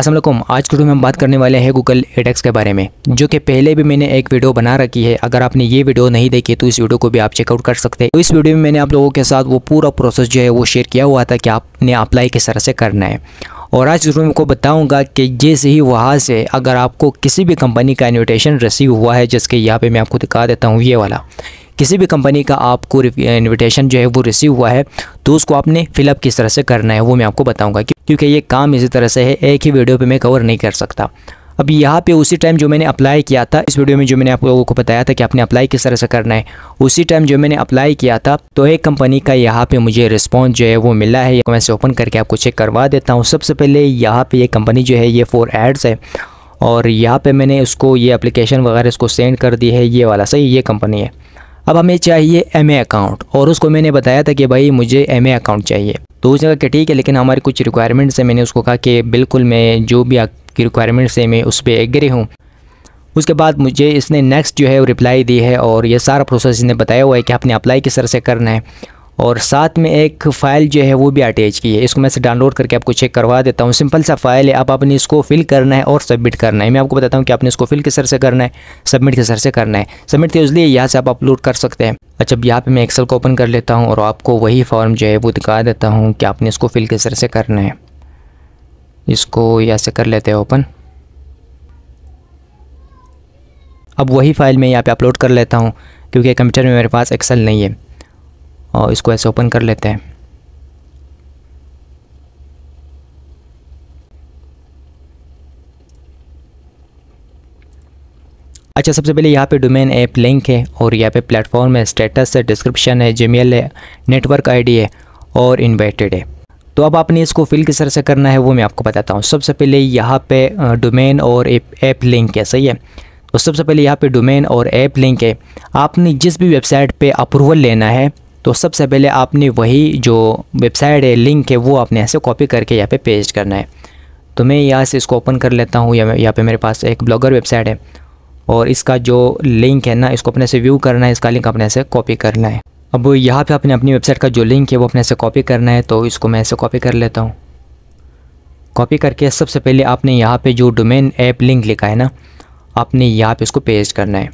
अस्सलाम वालेकुम। आज के वीडियो में हम बात करने वाले हैं गूगल एडएक्स के बारे में, जो कि पहले भी मैंने एक वीडियो बना रखी है। अगर आपने ये वीडियो नहीं देखी तो इस वीडियो को भी आप चेकआउट कर सकते हैं। तो इस वीडियो में मैंने आप लोगों के साथ वो पूरा प्रोसेस जो है वो शेयर किया हुआ था कि आपने अप्लाई किस तरह से करना है। और आज जरूर मैं आपको बताऊंगा कि जैसे ही वहाँ से अगर आपको किसी भी कंपनी का इन्विटेशन रिसीव हुआ है, जिसके यहाँ पे मैं आपको दिखा देता हूँ, ये वाला किसी भी कंपनी का आपको इन्विटेशन जो है वो रिसीव हुआ है तो उसको आपने फिलअप किस तरह से करना है वो मैं आपको बताऊंगा, क्योंकि ये काम इसी तरह से है, एक ही वीडियो पे मैं कवर नहीं कर सकता। अब यहाँ पे उसी टाइम जो मैंने अप्लाई किया था, इस वीडियो में जो मैंने आप लोगों को बताया था कि आपने अप्लाई किस तरह से करना है, उसी टाइम जो मैंने अप्लाई किया था तो एक कंपनी का यहाँ पे मुझे रिस्पॉन्स जो है वो मिला है। मैं इसे ओपन करके आपको चेक करवा देता हूँ। सबसे पहले यहाँ पे ये कंपनी जो है ये ForAds है और यहाँ पर मैंने उसको ये एप्लीकेशन वगैरह इसको सेंड कर दी है, ये वाला सही ये कंपनी है। अब हमें चाहिए एमए अकाउंट और उसको मैंने बताया था कि भाई मुझे एमए अकाउंट चाहिए, तो उसने कहा कि ठीक है, लेकिन हमारी कुछ रिक्वायरमेंट्स है। मैंने उसको कहा कि बिल्कुल मैं जो भी आपकी रिक्वायरमेंट्स है मैं उस पर एग्री हूँ। उसके बाद मुझे इसने नेक्स्ट जो है रिप्लाई दी है और ये सारा प्रोसेस इसने बताया हुआ है कि आपने अप्लाई किस तरह से करना है। और साथ में एक फ़ाइल जो है वो भी अटैच की है, इसको मैं से डाउनलोड करके आपको चेक करवा देता हूँ। सिंपल सा फाइल है, आप आपने इसको फिल करना है और सबमिट करना है। मैं आपको बताता हूँ कि आपने इसको फिल किस तरह से करना है, सबमिट किस तरह से करना है। सबमिट के इसलिए यहाँ से आप अपलोड कर सकते हैं। अच्छा, अब यहाँ पर मैं एक्सेल को ओपन कर लेता हूँ और आपको वही फॉर्म जो है वो दिखा देता हूँ कि आपने इसको फिल किस तरह से करना है। इसको यहाँ से कर लेते हैं ओपन। अब वही फाइल मैं यहाँ पर अपलोड कर लेता हूँ क्योंकि कंप्यूटर में मेरे पास एक्सेल नहीं है, और इसको ऐसे ओपन कर लेते हैं। अच्छा, सबसे पहले यहाँ पे डोमेन ऐप लिंक है और यहाँ पे प्लेटफॉर्म है, स्टेटस है, डिस्क्रिप्शन है, जीमेल है, नेटवर्क आईडी है और इनवाइटेड है। तो अब आपने इसको फिल किस तरह से करना है वो मैं आपको बताता हूँ। सबसे पहले यहाँ पे डोमेन और ऐप लिंक है, सही है। तो सबसे पहले यहाँ पे डोमेन और ऐप लिंक है। आपने जिस भी वेबसाइट पर अप्रूवल लेना है तो सबसे पहले आपने वही जो वेबसाइट है लिंक है वो आपने ऐसे कॉपी करके यहाँ पे पेस्ट करना है। तो मैं यहाँ से इसको ओपन कर लेता हूँ। यहाँ पे मेरे पास एक ब्लॉगर वेबसाइट है और इसका जो लिंक है ना, इसको अपने से व्यू करना है, इसका लिंक अपने से कॉपी करना है। अब यहाँ पे आपने अपनी वेबसाइट का जो लिंक है वो अपने से कॉपी करना है, तो इसको मैं ऐसे कॉपी कर लेता हूँ। कॉपी करके सबसे पहले आपने यहाँ पर जो डोमेन ऐप लिंक लिखा है ना, आपने यहाँ पर इसको पेस्ट करना है।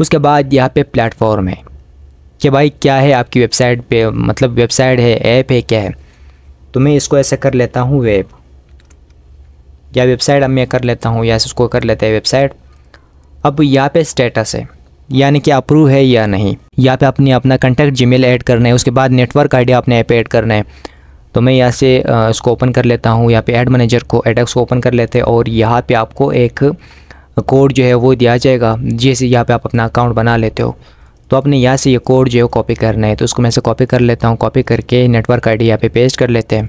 उसके बाद यहाँ पर प्लेटफॉर्म है कि भाई क्या है आपकी वेबसाइट पे, मतलब वेबसाइट है, ऐप है, क्या है। तो मैं इसको ऐसे कर लेता हूँ वेब या वेबसाइट, अब मैं कर लेता हूँ, या इसको कर लेते हैं वेबसाइट। अब यहाँ पे स्टेटस है, यानी कि अप्रूव है या नहीं। यहाँ पे आपने अपना कॉन्टैक्ट जीमेल ऐड करना है। उसके बाद नेटवर्क आईडी आपने ऐप ऐड करना है। तो मैं यहाँ से इसको ओपन कर लेता हूँ। यहाँ पर एडमैनेजर को, एडएक्स को ओपन कर लेते हैं और यहाँ पर आपको एक कोड जो है वो दिया जाएगा, जैसे यहाँ पर आप अपना अकाउंट बना लेते हो। तो आपने यहाँ से ये कोड जो है कॉपी करना है, तो उसको मैं से कॉपी कर लेता हूँ। कॉपी करके नेटवर्क आईडी यहाँ पे पेस्ट कर लेते हैं।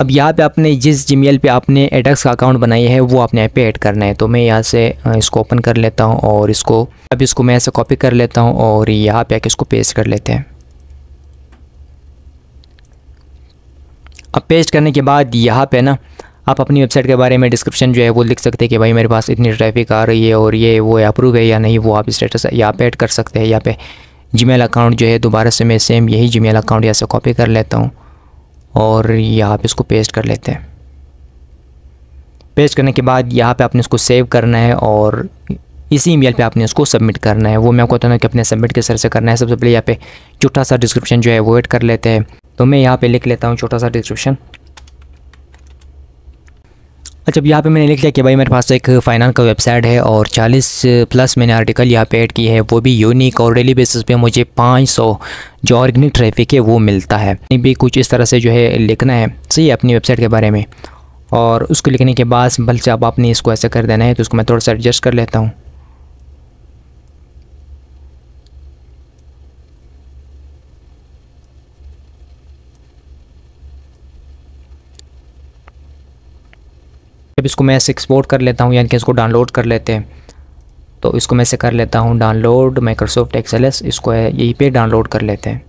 अब यहाँ पे आपने जिस जीमेल पे आपने एडएक्स का अकाउंट बनाया है वो आपने यहाँ पे ऐड करना है। तो मैं यहाँ से इसको ओपन कर लेता हूँ और इसको अब इसको मैं ऐसे कॉपी कर लेता हूँ और यहाँ पे आके इसको पेस्ट कर लेते हैं। अब पेस्ट करने के बाद यहाँ पर ना आप अपनी वेबसाइट के बारे में डिस्क्रिप्शन जो है वो लिख सकते हैं कि भाई मेरे पास इतनी ट्रैफिक आ रही है और ये वो अप्रूव है या नहीं, वो आप स्टेटस यहाँ पे ऐड कर सकते हैं। यहाँ पे जीमेल अकाउंट जो है दोबारा से मैं सेम यही जीमेल अकाउंट यहाँ से कॉपी कर लेता हूँ और यहाँ पे इसको पेस्ट कर लेते हैं। पेस्ट करने के बाद यहाँ पर आपने इसको सेव करना है और इसी ईमेल पे आपने उसको सबमिट करना है। वो मैं आपको बताऊँ कि अपने सबमिट किस तरह से करना है। सबसे पहले यहाँ पे छोटा सा डिस्क्रिप्शन जो है वो ऐड कर लेते हैं। तो मैं यहाँ पर लिख लेता हूँ छोटा सा डिस्क्रिप्शन। अच्छा, अब यहाँ पे मैंने लिख लिया कि भाई मेरे पास एक फाइनेंस का वेबसाइट है और 40 प्लस मैंने आर्टिकल यहाँ पे ऐड किए हैं, वो भी यूनिक, और डेली बेसिस पे मुझे 500 जो ऑर्गेनिक ट्रैफिक है वो मिलता है। भी कुछ इस तरह से जो है लिखना है, सही है, अपनी वेबसाइट के बारे में। और उसको लिखने के बाद बल से अब आपने इसको ऐसा कर देना है। तो उसको मैं थोड़ा सा एडजस्ट कर लेता हूँ। अब इसको मैं ऐसे एक्सपोर्ट कर लेता हूँ, यानी कि इसको डाउनलोड कर लेते हैं। तो इसको मैं ऐसे कर लेता हूँ डाउनलोड माइक्रोसॉफ्ट एक्सेल, इसको यहीं पे डाउनलोड कर लेते हैं।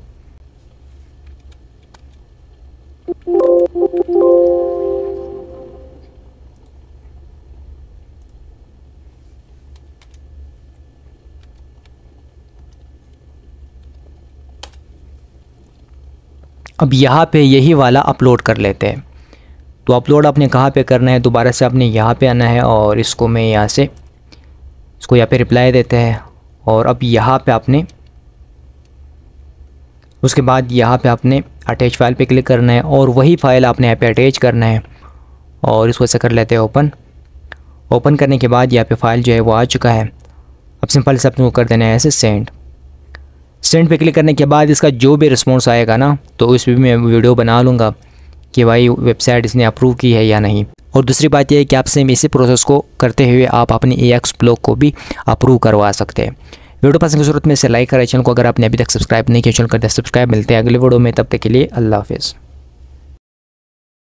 अब यहाँ पे यही वाला अपलोड कर लेते हैं। तो अपलोड आपने कहाँ पे करना है, दोबारा से आपने यहाँ पे आना है और इसको मैं यहाँ से इसको यहाँ पे रिप्लाई देते हैं। और अब यहाँ पे आपने उसके बाद यहाँ पे आपने अटैच फाइल पे क्लिक करना है और वही फ़ाइल आपने यहाँ पे अटैच करना है और इसको ऐसे कर लेते हैं ओपन। ओपन करने के बाद यहाँ पे फाइल जो है वो आ चुका है। अब सिंपल से आपको कर देना है ऐसे सेंड। सेंड पे क्लिक करने के बाद इसका जो भी रिस्पॉन्स आएगा ना, तो उस पर मैं वीडियो बना लूँगा कि भाई वेबसाइट इसने अप्रूव की है या नहीं। और दूसरी बात यह है कि आप सेम इसी प्रोसेस को करते हुए आप अपने AdX ब्लॉग को भी अप्रूव करवा सकते हैं। वीडियो पसंद की जरूरत में इसे लाइक करें, चैनल को अगर आपने अभी तक सब्सक्राइब नहीं किया चैनल कर दें सब्सक्राइब। मिलते हैं अगले वीडियो में, तब तक के लिए अल्लाह हाफिज़।